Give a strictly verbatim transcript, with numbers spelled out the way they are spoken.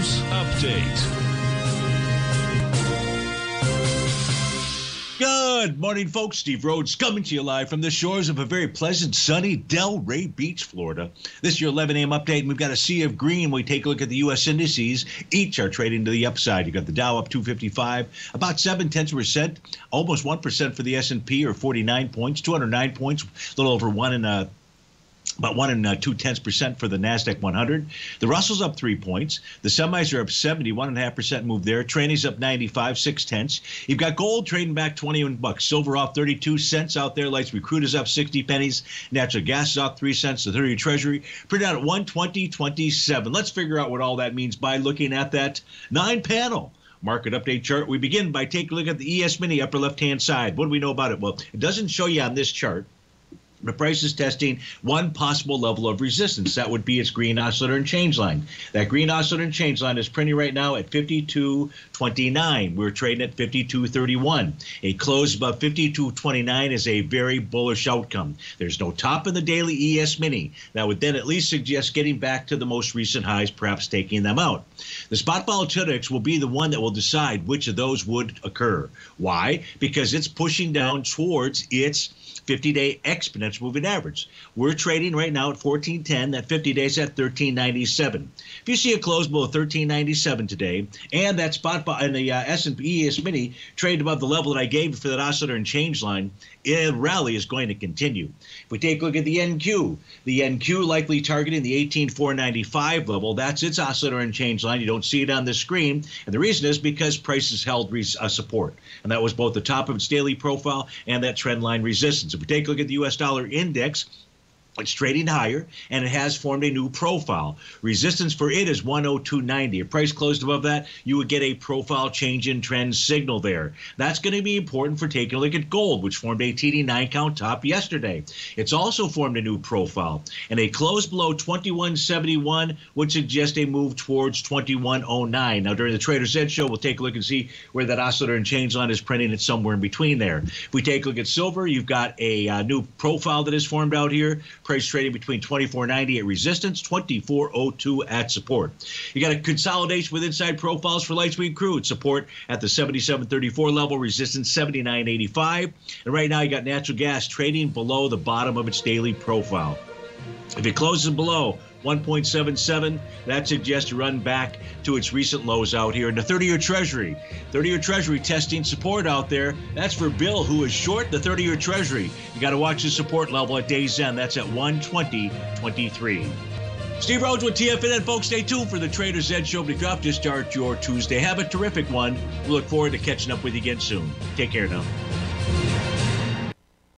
News Update. Good morning, folks. Steve Rhodes coming to you live from the shores of a very pleasant, sunny Delray Beach, Florida. This is your eleven a m update, and we've got a sea of green. We take a look at the U S indices. Each are trading to the upside. You've got the Dow up two fifty-five, about seven tenths of a percent, almost one percent for the S and P, or forty-nine points, two hundred nine points, a little over one and a about one and uh, two tenths percent for the NASDAQ one hundred. The Russell's up three points. The semis are up seventy-one and a half percent move there. Tranny's up ninety-five, six tenths. You've got gold trading back twenty-one bucks. Silver off thirty-two cents out there. Lights Recruit is up sixty pennies. Natural gas is off three cents. The thirty-year Treasury printed out at one twenty twenty-seven. Let's figure out what all that means by looking at that nine panel market update chart. We begin by taking a look at the E S Mini upper left-hand side. What do we know about it? Well, it doesn't show you on this chart. The price is testing one possible level of resistance. That would be its green oscillator and change line. That green oscillator and change line is printing right now at fifty-two twenty-nine. We're trading at fifty-two thirty-one. A close above fifty-two twenty-nine is a very bullish outcome. There's no top in the daily E S Mini. That would then at least suggest getting back to the most recent highs, perhaps taking them out. The spot volatility will be the one that will decide which of those would occur. Why? Because it's pushing down towards its fifty-day exponential moving average. We're trading right now at fourteen ten. That fifty days at thirteen ninety-seven. If you see a close below thirteen ninety-seven today, and that spot in the uh, S and P E S Mini trade above the level that I gave for that oscillator and change line, the rally is going to continue. If we take a look at the N Q, the N Q likely targeting the eighteen four ninety-five level. That's its oscillator and change line. You don't see it on the screen, and the reason is because prices held re uh, support, and that was both the top of its daily profile and that trend line resistance. If we take a look at the U S dollar index, it's trading higher, and it has formed a new profile. Resistance for it is one oh two ninety. If price closed above that, you would get a profile change in trend signal there. That's going to be important for taking a look at gold, which formed a T D nine count top yesterday. It's also formed a new profile, and a close below twenty-one seventy-one would suggest a move towards twenty-one oh nine. Now, during the Trader's Edge show, we'll take a look and see where that oscillator and change line is printing. It's somewhere in between there. If we take a look at silver, you've got a uh, new profile that is formed out here. Price trading between twenty-four ninety at resistance, twenty-four oh two at support. You got a consolidation with inside profiles for Light Sweet Crude. Support at the seventy-seven thirty-four level, resistance seventy-nine eighty-five. And right now you got natural gas trading below the bottom of its daily profile. If it closes below one point seven seven, that suggests a run back to its recent lows out here. And the thirty-year Treasury, thirty-year Treasury testing support out there. That's for Bill, who is short the thirty-year Treasury. You got to watch the support level at day's end. That's at one twenty twenty-three. Steve Rhodes with T F N N. Folks, stay tuned for the Trader's Edge show to drop to start your Tuesday. Have a terrific one. We look forward to catching up with you again soon. Take care now.